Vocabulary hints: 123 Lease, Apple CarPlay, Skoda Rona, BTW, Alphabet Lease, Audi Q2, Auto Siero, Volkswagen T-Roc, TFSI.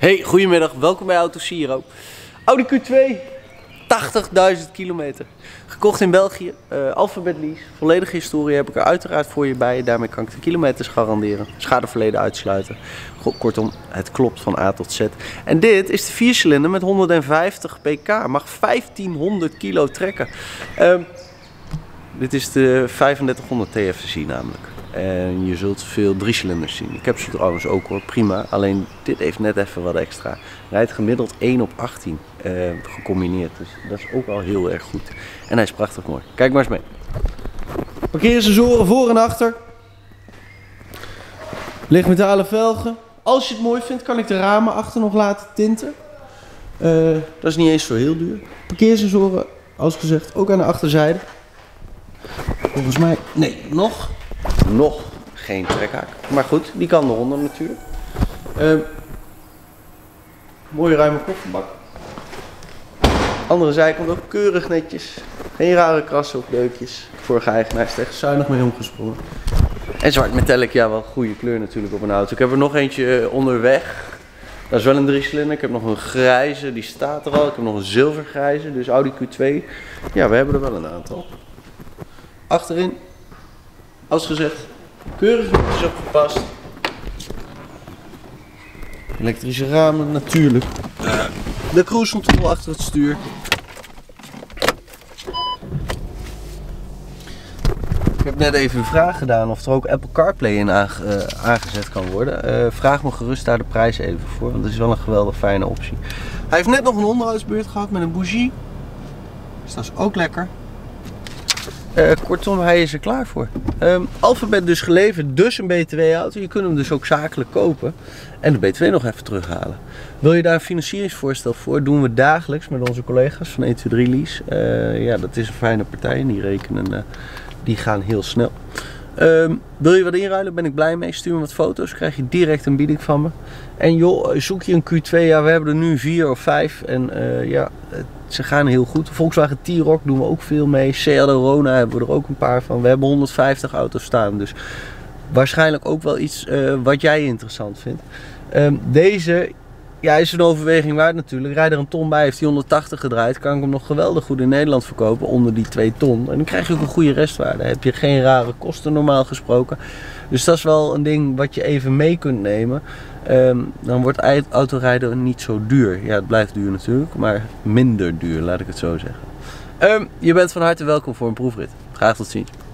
Hey, goedemiddag, welkom bij Auto Siero. Audi Q2, 80.000 kilometer. Gekocht in België, Alphabet Lease. Volledige historie heb ik er uiteraard voor je bij. Daarmee kan ik de kilometers garanderen, schadeverleden uitsluiten. Kortom, het klopt van A tot Z. En dit is de 4-cilinder met 150 pk, mag 1500 kilo trekken. Dit is de 3500 TFSI namelijk. En je zult veel 3-cilinders zien. Ik heb ze trouwens ook hoor, prima. Alleen dit heeft net even wat extra. Rijdt gemiddeld 1 op 18 gecombineerd. Dus dat is ook al heel erg goed. En hij is prachtig mooi. Kijk maar eens mee. Parkeersensoren voor en achter. Lichtmetalen velgen. Als je het mooi vindt kan ik de ramen achter nog laten tinten. Dat is niet eens zo heel duur. Parkeersensoren, als gezegd, ook aan de achterzijde. Volgens mij, nee, nog geen trekhaak. Maar goed, die kan eronder natuurlijk. Mooie ruime kofferbak. Andere zijkant ook keurig netjes. Geen rare krassen of deukjes. Vorige eigenaar is echt zuinig mee omgesprongen. En zwart metallic, ja, wel een goede kleur natuurlijk op een auto. Ik heb er nog eentje onderweg. Dat is wel een 3-cilinder. Ik heb nog een grijze, die staat er al. Ik heb nog een zilvergrijze, dus Audi Q2. Ja, we hebben er wel een aantal. Achterin, als gezegd, keurig netjes opgepast. Elektrische ramen natuurlijk. De cruise control achter het stuur. Ik heb net even een vraag gedaan of er ook Apple CarPlay in aangezet kan worden. Vraag me gerust daar de prijs even voor, want het is wel een geweldig fijne optie. Hij heeft net nog een onderhoudsbeurt gehad met een bougie. Dus dat is ook lekker. Kortom, hij is er klaar voor. Alphabet dus geleverd, dus een BTW-auto. Je kunt hem dus ook zakelijk kopen en de BTW nog even terughalen. Wil je daar een financieringsvoorstel voor? Doen we dagelijks met onze collega's van 123 Lease. Ja, dat is een fijne partij en die rekenen, die gaan heel snel. Wil je wat inruilen? Ben ik blij mee. Stuur me wat foto's, krijg je direct een bieding van me. En joh, zoek je een Q2, ja, we hebben er nu 4 of 5 en ja, ze gaan heel goed. Volkswagen T-Roc doen we ook veel mee. Skoda Rona hebben we er ook een paar van. We hebben 150 auto's staan, dus waarschijnlijk ook wel iets wat jij interessant vindt. Deze, ja, is een overweging waard natuurlijk. Rijd er een ton bij, heeft hij 180 gedraaid, kan ik hem nog geweldig goed in Nederland verkopen onder die 2 ton. En dan krijg je ook een goede restwaarde. Heb je geen rare kosten normaal gesproken. Dus dat is wel een ding wat je even mee kunt nemen. Dan wordt autorijden niet zo duur. Ja, het blijft duur natuurlijk, maar minder duur, laat ik het zo zeggen. Je bent van harte welkom voor een proefrit. Graag tot ziens.